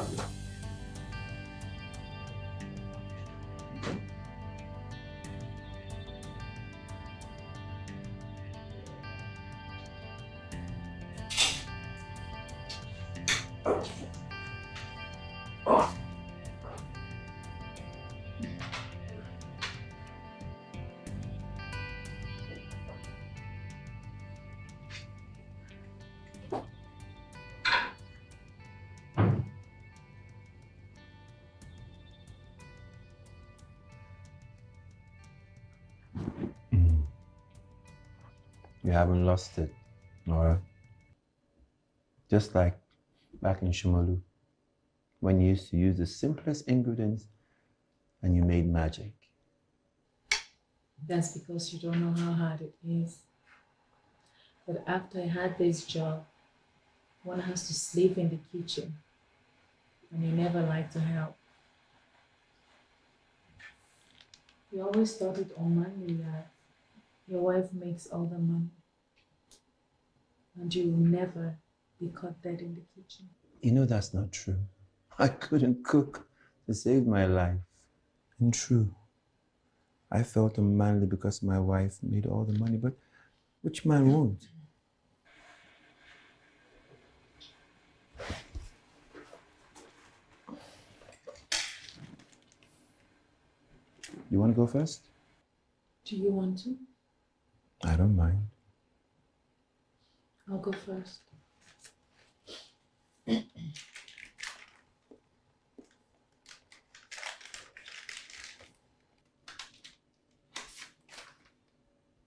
You haven't lost it, Nora. Just like back in Shomolu, when you used to use the simplest ingredients and you made magic. That's because you don't know how hard it is. But after I had this job, one has to sleep in the kitchen, and you never like to help. You always thought it all money that your wife makes all the money. And you will never be caught dead in the kitchen. You know that's not true. I couldn't cook to save my life. And true, I felt unmanly because my wife made all the money, but which man won't? You want to go first? Do you want to? I don't mind. I'll go first.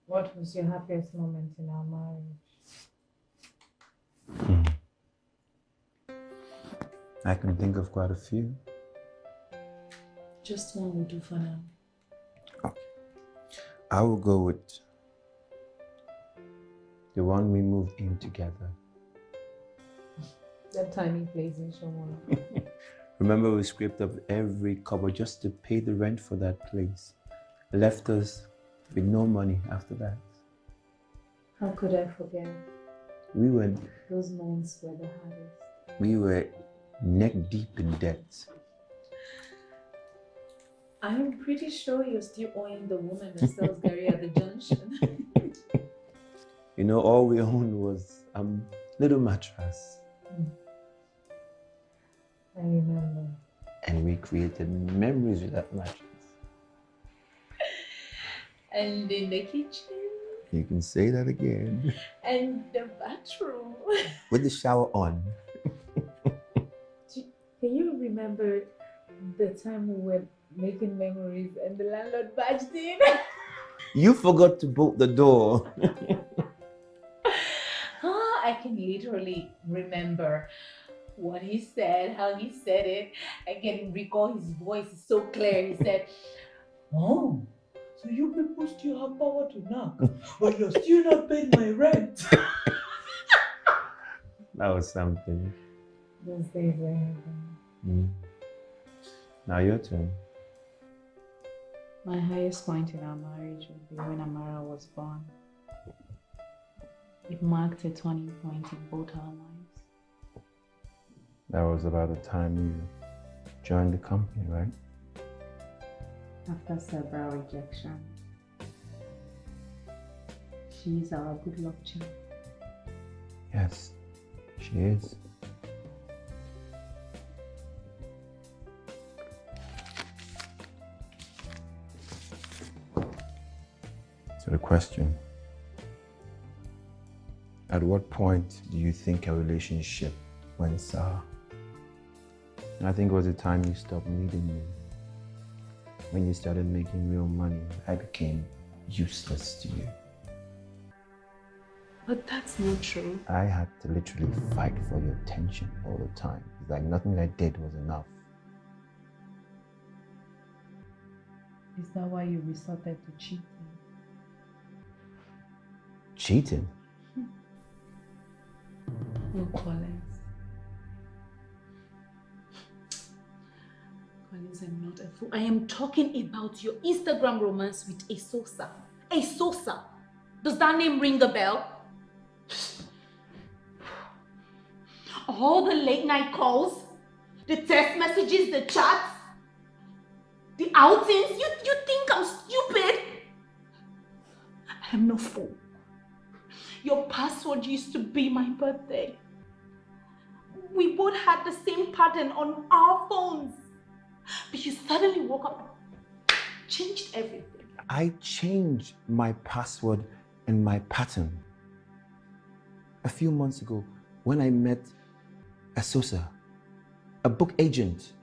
What was your happiest moment in our marriage? Hmm. I can think of quite a few. Just one will do for now. Okay. I will go with the one we moved in together. That tiny place in Shomolu. Remember we scraped up every cupboard just to pay the rent for that place. It left us with no money after that. How could I forget? We were... Those months were the hardest. We were neck deep in debt. I'm pretty sure you're still owing the woman that sells Gary at the junction. You know, all we owned was a um, little mattress. Mm. I remember. And we created memories with that mattress. And in the kitchen. You can say that again. And the bathroom. With the shower on. Can you remember the time we were making memories and the landlord barged in? You forgot to bolt the door. I can literally remember what he said, how he said it. I can recall his voice, it's so clear. He said, oh, so you people still have power to knock, but you're still not paying my rent. That was something. Those days were heaven. Mm. Now your turn. My highest point in our marriage would be when Amara was born. It marked a turning point in both our lives. That was about the time you joined the company, right? After several rejections. She is our good luck charm. Yes, she is. So the question, at what point do you think a relationship went sour? I think it was the time you stopped needing me. When you started making real money, I became useless to you. But that's not true. I had to literally fight for your attention all the time. It's like nothing I did was enough. Is that why you resorted to cheating? Cheating? No, Collins. Collins, I'm not a fool. I am talking about your Instagram romance with a Sosa. A Sosa. Does that name ring a bell? All the late night calls, the text messages, the chats, the outings. You, you think I'm stupid? I am no fool. Your password used to be my birthday. We both had the same pattern on our phones. But you suddenly woke up and changed everything. I changed my password and my pattern. A few months ago, when I met a Sosa, a book agent,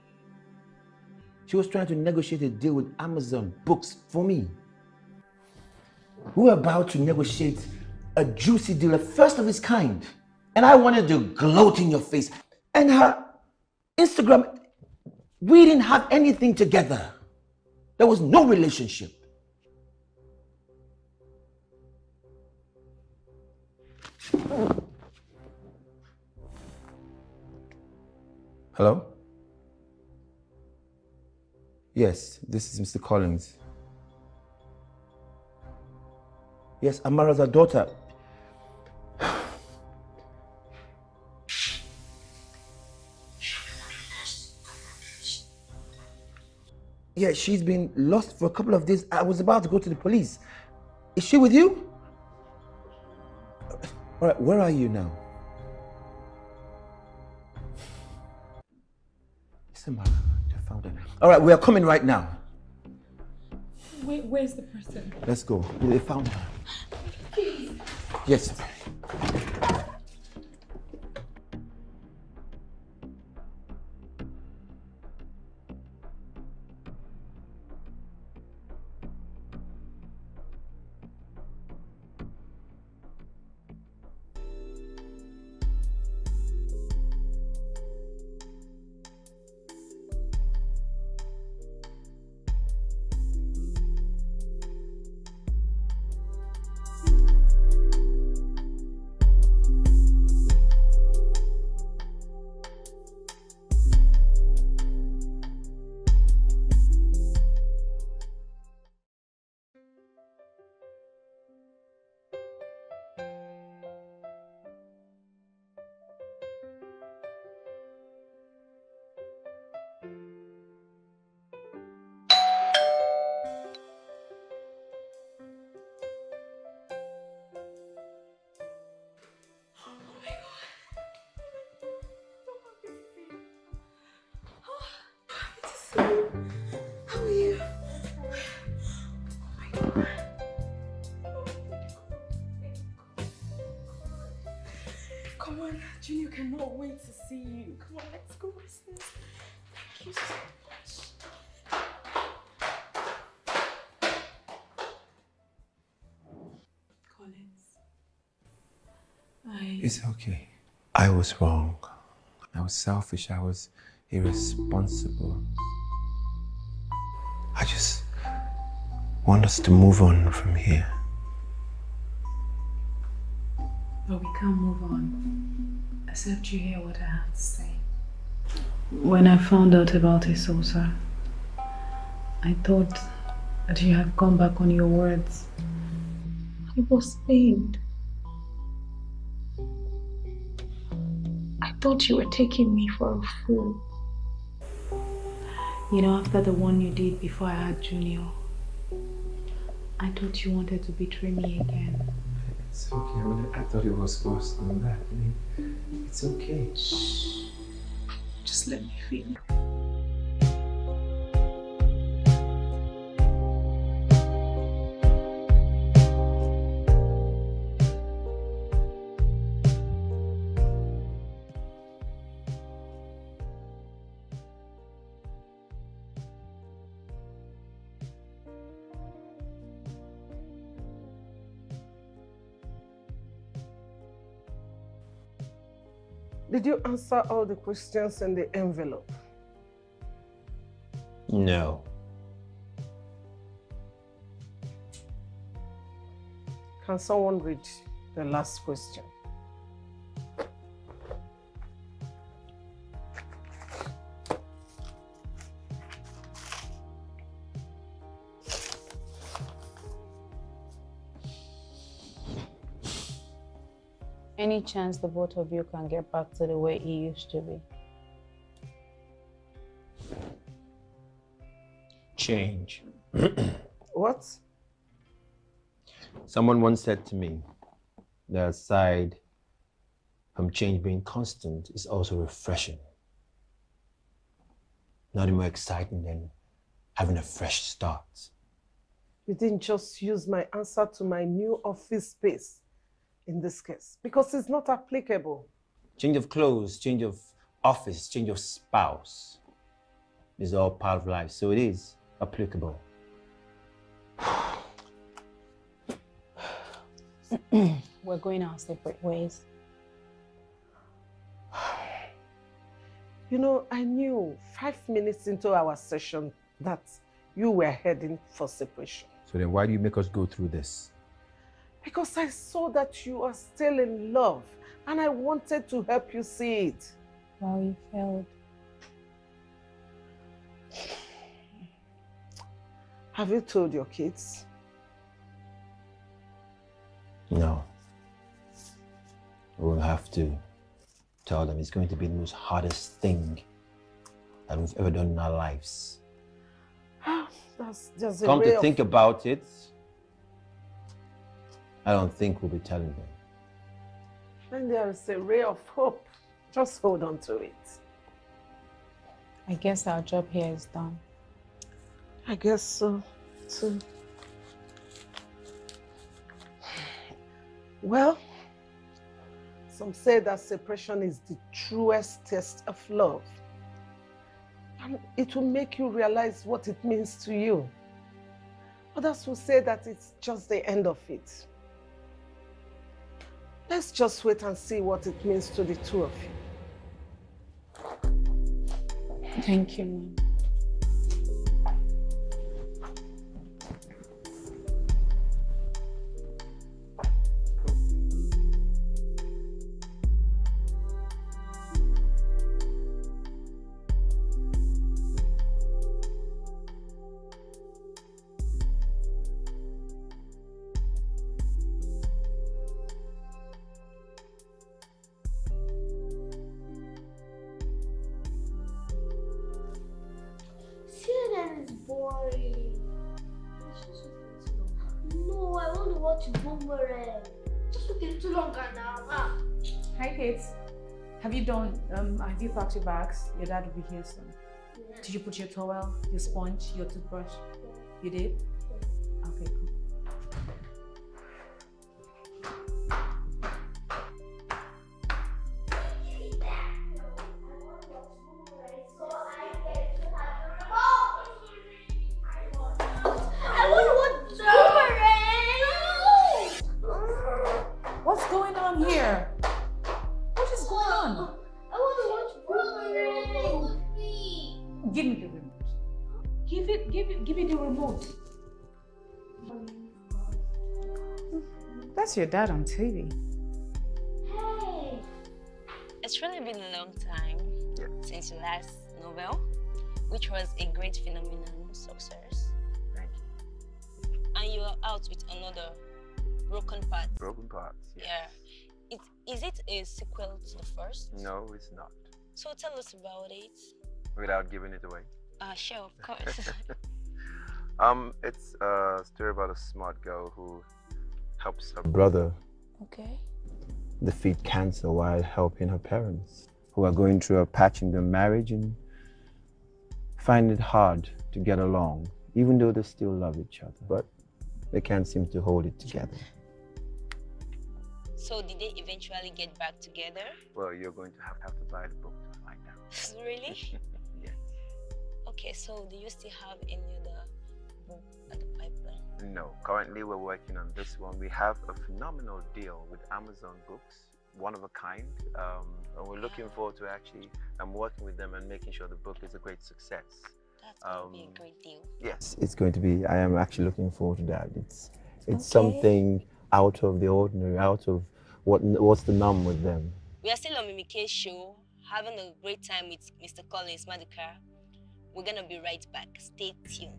she was trying to negotiate a deal with Amazon Books for me. We were about to negotiate a juicy deal, a first of its kind. And I wanted to gloat in your face. And her Instagram, we didn't have anything together. There was no relationship. Hello? Yes, this is Mister Collins. Yes, Amara's our daughter. Yeah, she's been lost for a couple of days. I was about to go to the police. Is she with you? All right, where are you now? It's Amara, they found her. All right, we are coming right now. Wait, where's the person? Let's go. They found her. Please. Yes. Junior cannot wait to see you. Come on, let's go, Weston. Thank you so much. Collins. I... It's okay. I was wrong. I was selfish, I was irresponsible. I just want us to move on from here. But we can't move on, except you hear what I have to say. When I found out about Isosa, I thought that you had come back on your words. I was pained. I thought you were taking me for a fool. You know, after the one you did before I had Junior, I thought you wanted to betray me again. It's okay, I, mean, I thought it was worse than that. I mean, it's okay. Shh. Just let me feel. Did you answer all the questions in the envelope? No. Can someone read the last question? Any chance the both of you can get back to the way it used to be? Change. What? Someone once said to me that aside from change being constant, it's also refreshing. Nothing more exciting than having a fresh start. You didn't just use my answer to my new office space. In this case, because it's not applicable. Change of clothes, change of office, change of spouse is all part of life, so it is applicable. We're going our separate ways. You know, I knew five minutes into our session that you were heading for separation. So then why do you make us go through this? Because I saw that you are still in love, and I wanted to help you see it. Well, you failed. Have you told your kids? No. We'll have to tell them. It's going to be the most hardest thing that we've ever done in our lives. That's just a Come to think about it. I don't think we'll be telling them. Then there is a ray of hope. Just hold on to it. I guess our job here is done. I guess so, too. Well, some say that separation is the truest test of love. And it will make you realize what it means to you. Others will say that it's just the end of it. Let's just wait and see what it means to the two of you. Thank you, Mom. Have you packed your bags? Your dad will be here soon. Yeah. Did you put your towel, your sponge, your toothbrush? Yeah. You did? Yeah. Okay, cool. What's going on here? What is going on? I want to watch That's your dad on T V. Hey! It's really been a long time since your last novel, which was a great phenomenal success. Thank you. And you are out with another, Broken Parts. Broken Parts, yes. Yeah. It, is it a sequel to the first? No, it's not. So tell us about it. Without giving it away? Uh, sure, of course. um, it's a story about a smart girl who helps her brother okay. defeat cancer while helping her parents, who are going through a patch in their marriage and find it hard to get along, even though they still love each other, but they can't seem to hold it together. So did they eventually get back together? Well, you're going to have to, have to buy the book to find out. Really? Yes. Okay, so do you still have any other book at the pipeline? No, currently we're working on this one. We have a phenomenal deal with Amazon Books, one of a kind, um, and we're looking yeah. forward to actually um, working with them and making sure the book is a great success. That's going um, to be a great deal. Yes, it's going to be. I am actually looking forward to that. It's it's okay. something out of the ordinary, out of what what's the norm with them. We are still on Mimike's show, having a great time with Mister Collins Maduka. We're gonna be right back. Stay tuned.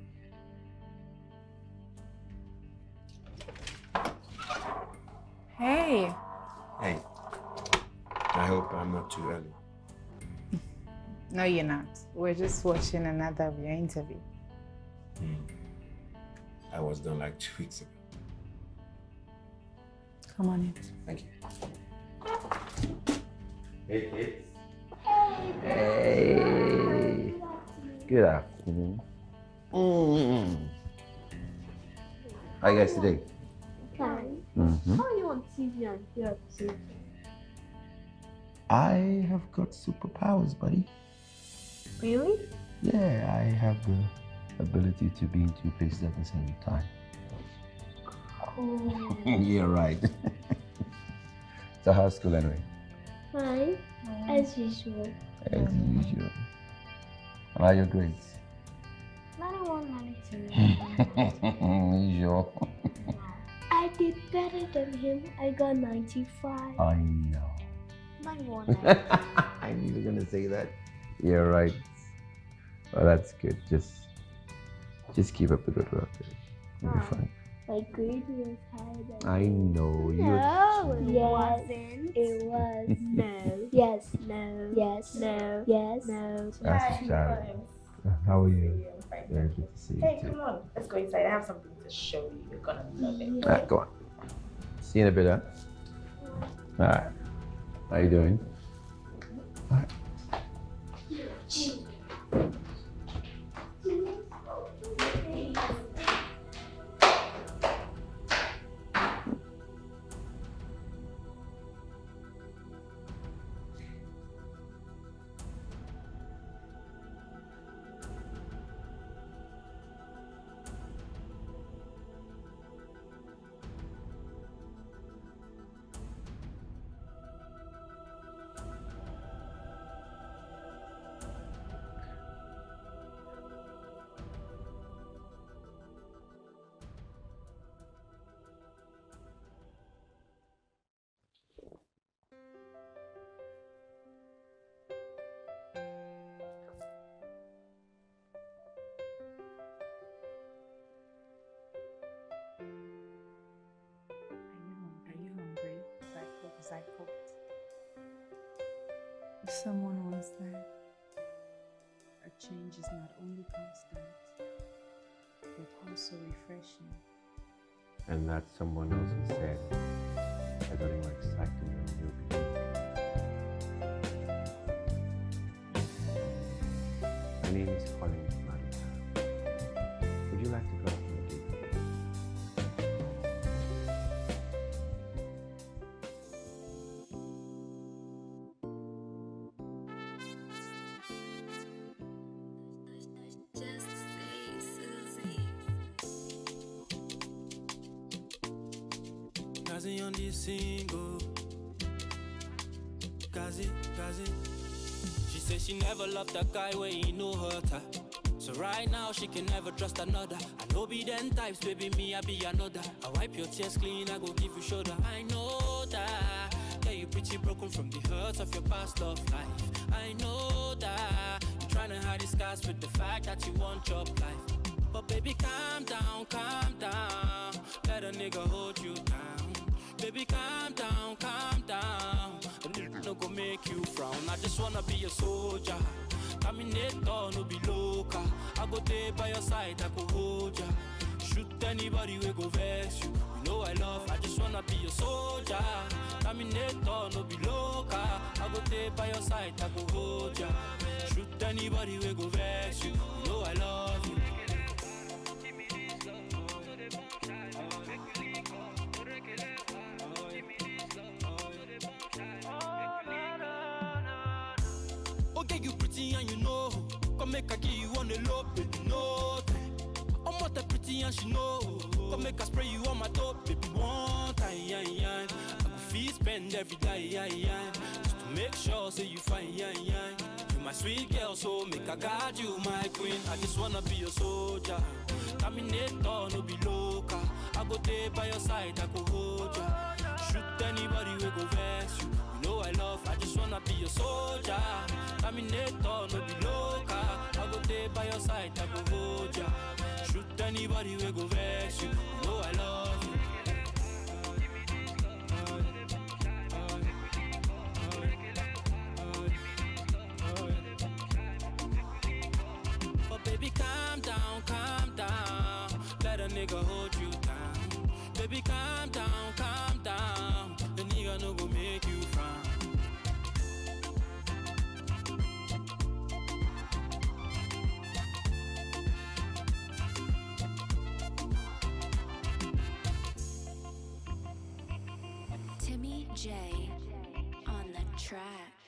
Hey. Hey. I hope I'm not too early. No, you're not. We're just watching another of your interview. Mm. I was done like two weeks ago. Come on in. Thank you. Hey, kids. Hey. Hey. Good afternoon. Mm. How are you guys today? Fine. Mm-hmm. How are you on T V and here too? I have got superpowers, buddy. Really? Yeah, I have the ability to be in two places at the same time. Oh. Yeah, right. So how's school anyway? Fine, oh. as usual. As mm. usual. How are your grades? ninety-one, ninety-two. Usual. I did better than him. I got ninety-five. I know. I knew you were gonna say that. Yeah, right. Well, that's good. Just, just keep up the good work. You'll be fine. My grade was higher than I know. You no, it wasn't. It was. No. Yes. No. Yes. No. Yes. No. That's a child. How are you? Very good to see you. Hey, come on. Let's go inside. I have something to show you. You're gonna love it. Alright, go on. See you in a bit, huh? Alright. How you doing? All right. I cooked. If someone wants that, a change is not only constant, but also refreshing. And that someone else has said, I got more exciting than you believe. My name is Collins Maduka. Would you like to go? She says she never loved that guy where he no hurt her. So So right now she can never trust another. I know be them types, baby, me I be another. I wipe your tears clean, I go give you shoulder. I know that, yeah, you pretty broken from the hurts of your past love life. I know that, you trying to hide the scars with the fact that you want your life. But baby, calm down, calm down, let a nigga hold you down. Baby, calm down, calm down, and it no go make you frown. I just wanna be a soldier, Terminator, no be loca. I go there by your side, I go hold ya. Shoot anybody, we go vex you. You know I love, I just wanna be a soldier. Terminator, no be loca. I go there by your side, I go hold ya. Shoot anybody, we go vex you. You know I love you. And you know, come make her give you on the low, baby, no time. I'm not that pretty and she know, come make her spray you on my top, baby, one time. I could feel spend every day, just to make sure say you fine. You my sweet girl, so make her guard you, my queen. I just wanna be a soldier, Terminator, no be loca. I go there by your side, I go hold ya. Shoot anybody, we go vex you. I love, I just wanna be a soldier. Terminator, no be loca. I go there by your side, I go hold ya. Shoot anybody, we go vex you. You know I love you. But baby, calm down, calm down, let a nigga hold you down. Baby, calm down, calm down, the nigga no go make you frown. J on the track.